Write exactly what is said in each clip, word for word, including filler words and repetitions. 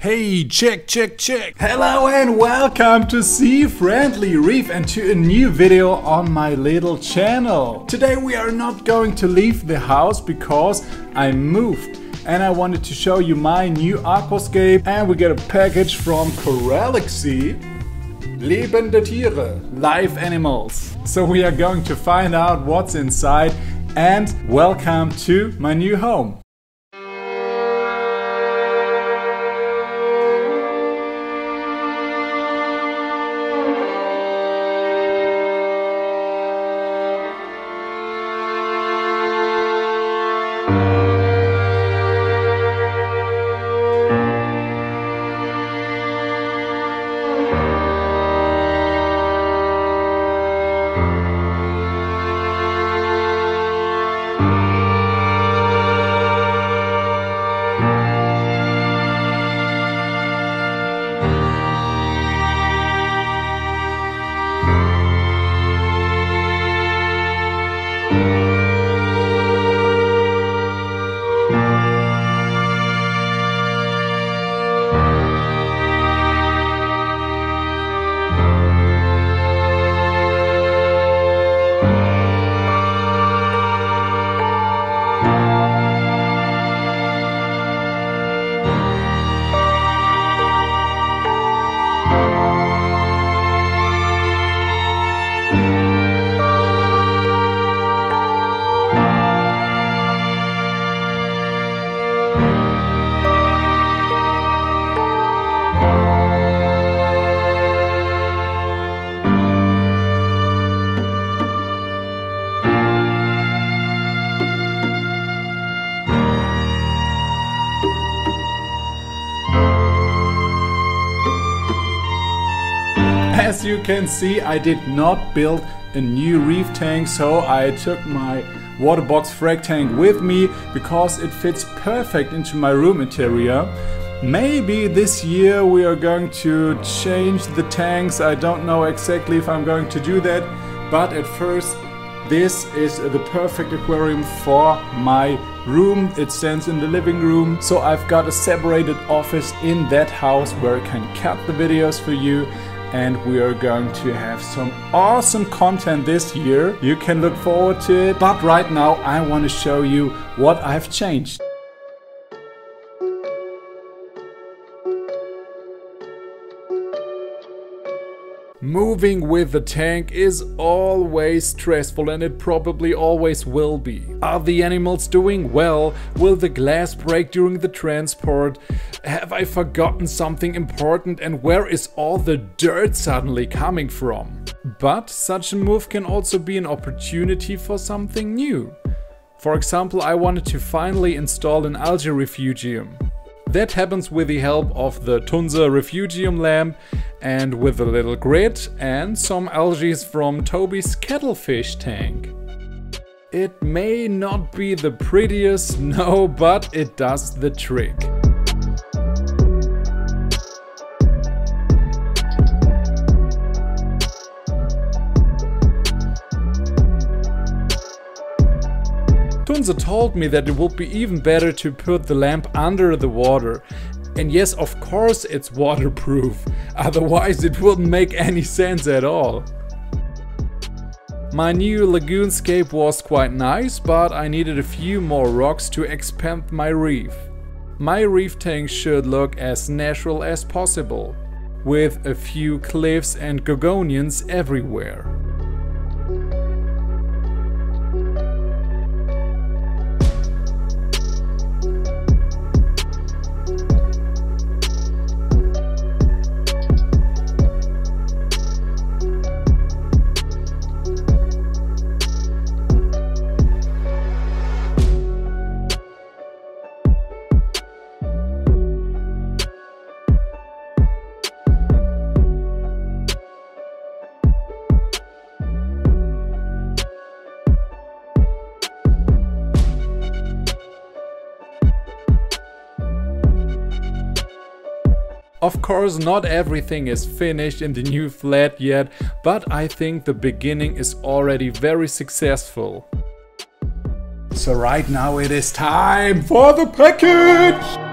Hey, check, check, check! Hello and welcome to Sea-Friendly Reef and to a new video on my little channel. Today we are not going to leave the house because I moved and I wanted to show you my new aquascape, and we got a package from Coralaxy Lebende Tiere, live animals. So we are going to find out what's inside, and welcome to my new home. As you can see, I did not build a new reef tank, so I took my Water Box frag tank with me because it fits perfect into my room interior. Maybe this year we are going to change the tanks. I don't know exactly if I'm going to do that, but at first this is the perfect aquarium for my room. It stands in the living room, so I've got a separated office in that house where I can cut the videos for you. And we are going to have some awesome content this year. You can look forward to it. But right now I want to show you what I've changed. Moving with the tank is always stressful, and it probably always will be. Are the animals doing well? Will the glass break during the transport? Have I forgotten something important, and where is all the dirt suddenly coming from? But such a move can also be an opportunity for something new. For example, I wanted to finally install an algae refugium. That happens with the help of the Tunze Refugium lamp and with a little grid and some algae from Toby's Kettlefish tank. It may not be the prettiest, no, but it does the trick. Tunze told me that it would be even better to put the lamp under the water. And yes, of course it's waterproof, otherwise it wouldn't make any sense at all. My new lagoonscape was quite nice, but I needed a few more rocks to expand my reef. My reef tank should look as natural as possible, with a few cliffs and gorgonians everywhere. Of course, not everything is finished in the new flat yet, but I think the beginning is already very successful. So right now it is time for the package!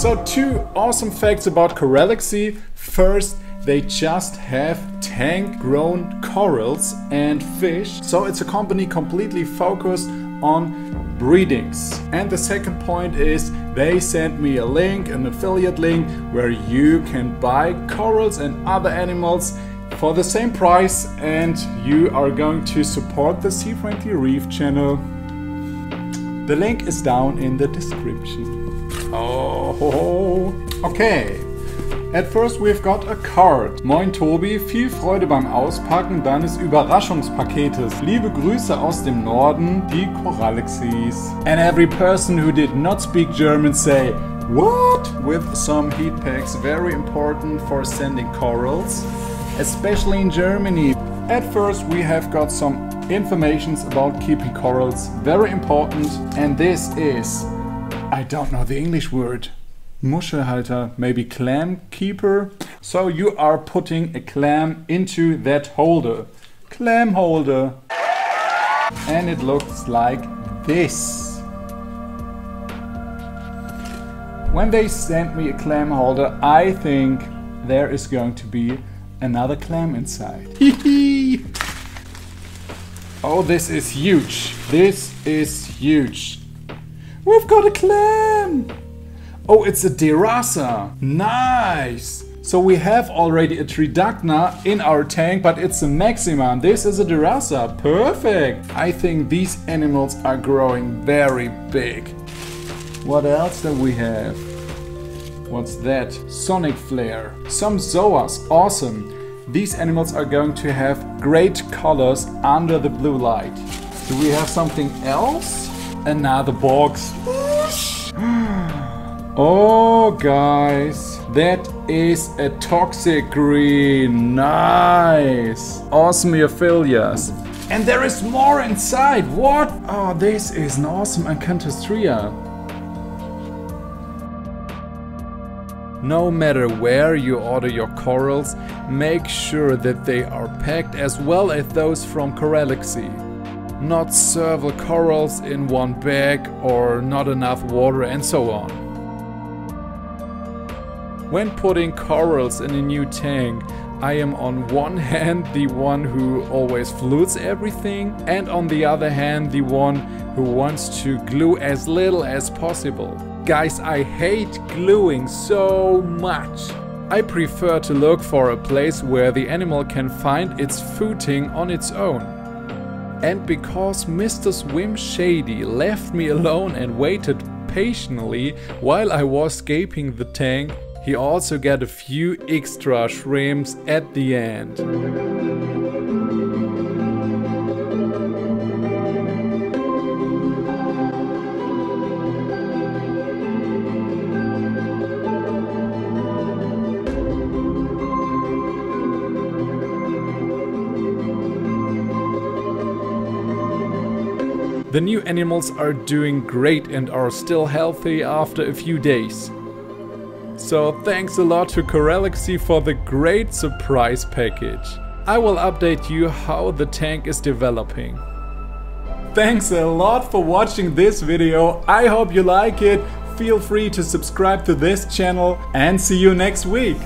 So two awesome facts about Coralaxy. First, they just have tank-grown corals and fish, so it's a company completely focused on breedings. And the second point is, they sent me a link, an affiliate link, where you can buy corals and other animals for the same price, and you are going to support the Sea-Friendly Reef channel. The link is down in the description. Oh, okay. At first we've got a card. Moin Tobi, viel Freude beim Auspacken deines Überraschungspaketes. Liebe Grüße aus dem Norden, die Coralaxys. And every person who did not speak German say, what? With some heat packs, very important for sending corals, especially in Germany. At first we have got some informations about keeping corals, very important, and this is, I don't know the English word, Muschelhalter, maybe clam keeper. So you are putting a clam into that holder, clam holder, and it looks like this. When they sent me a clam holder, I think there is going to be another clam inside. Hee. Oh, this is huge. This is huge. We've got a clam. Oh, it's a Derasa. Nice. So we have already a Tridacna in our tank, but it's a Maxima. This is a Derasa. Perfect. I think these animals are growing very big. What else do we have? What's that? Sonic Flare. Some Zoas. Awesome. These animals are going to have great colors under the blue light. Do we have something else? Another box. Oh, guys. That is a toxic green. Nice. Osmiophilias. And there is more inside. What? Oh, this is an awesome Acanthostrea. No matter where you order your corals, make sure that they are packed as well as those from Coralaxy. Not several corals in one bag or not enough water and so on. When putting corals in a new tank, I am on one hand the one who always flutes everything, and on the other hand the one who wants to glue as little as possible. Guys, I hate gluing so much. I prefer to look for a place where the animal can find its footing on its own. And because Mister Swim Shady left me alone and waited patiently while I was scaping the tank, he also got a few extra shrimps at the end. The new animals are doing great and are still healthy after a few days. So thanks a lot to Coralaxy for the great surprise package. I will update you how the tank is developing. Thanks a lot for watching this video. I hope you like it. Feel free to subscribe to this channel and see you next week.